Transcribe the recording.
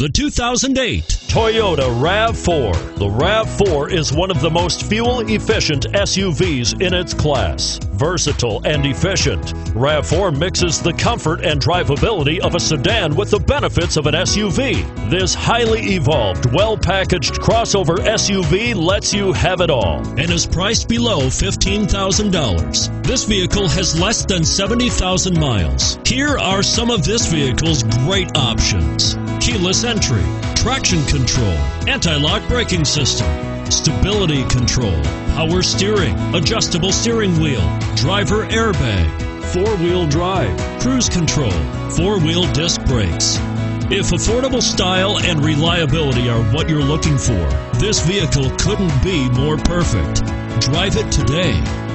The 2008 Toyota RAV4. The RAV4 is one of the most fuel-efficient SUVs in its class. Versatile and efficient, RAV4 mixes the comfort and drivability of a sedan with the benefits of an SUV. This highly evolved, well-packaged crossover SUV lets you have it all and is priced below $15,000. This vehicle has less than 70,000 miles. Here are some of this vehicle's great options: keyless entry, traction control, anti-lock braking system, stability control, power steering, adjustable steering wheel, driver airbag, four-wheel drive, cruise control, four-wheel disc brakes. If affordable style and reliability are what you're looking for, this vehicle couldn't be more perfect. Drive it today.